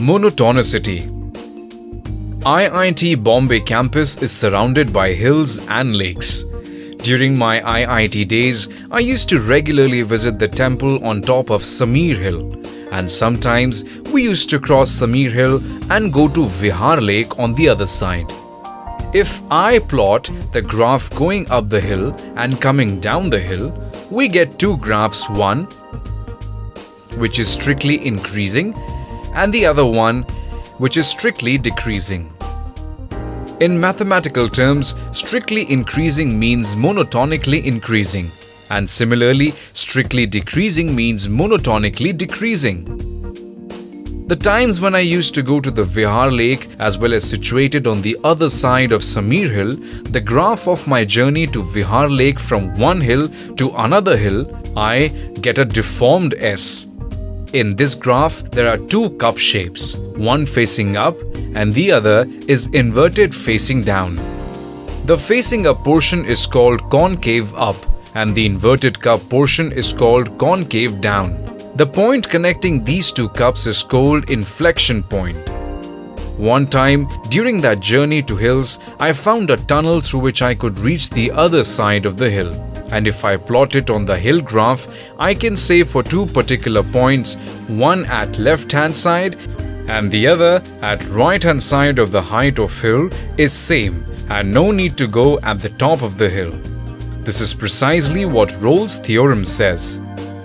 Monotonicity. IIT Bombay campus is surrounded by hills and lakes. During my IIT days, I used to regularly visit the temple on top of Sameer Hill, and sometimes we used to cross Sameer Hill and go to Vihar Lake on the other side. If I plot the graph going up the hill and coming down the hill, we get two graphs, one which is strictly increasing and the other one which is strictly decreasing. In mathematical terms, strictly increasing means monotonically increasing, and similarly, strictly decreasing means monotonically decreasing. The times when I used to go to the Vihar Lake, as well as situated on the other side of Sameer Hill, the graph of my journey to Vihar Lake from one hill to another hill, I get a deformed S. In this graph, there are two cup shapes, one facing up and the other is inverted facing down. The facing up portion is called concave up and the inverted cup portion is called concave down. The point connecting these two cups is called inflection point. One time, during that journey to hills, I found a tunnel through which I could reach the other side of the hill. And if I plot it on the hill graph, I can say for two particular points, one at left hand side and the other at right hand side of the height of hill is same and no need to go at the top of the hill. This is precisely what Rolle's theorem says.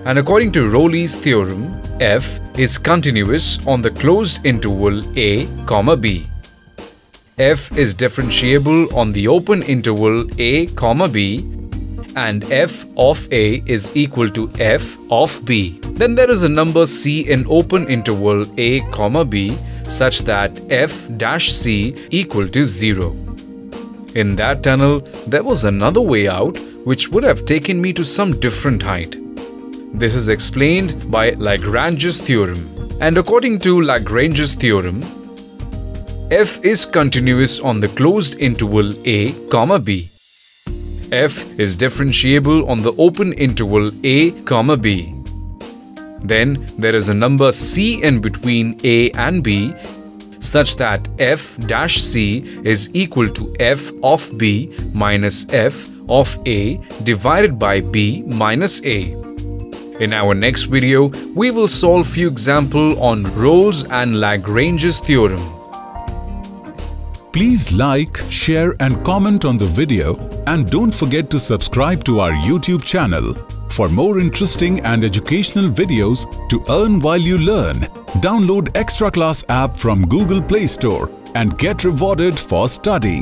And according to Rolle's theorem, f is continuous on the closed interval a, b. f is differentiable on the open interval a, b. And f of a is equal to f of b. Then there is a number c in open interval a, b such that f dash c equal to 0. In that tunnel, there was another way out which would have taken me to some different height. This is explained by Lagrange's theorem. And according to Lagrange's theorem, f is continuous on the closed interval a, b. f is differentiable on the open interval a, b. Then there is a number c in between a and b such that f dash c is equal to f of b minus f of a divided by b minus a. In our next video, we will solve few examples on Rolle's and Lagrange's theorem. Please like, share and comment on the video and don't forget to subscribe to our YouTube channel for more interesting and educational videos to earn while you learn. Download Extra Class app from Google Play Store and get rewarded for studying.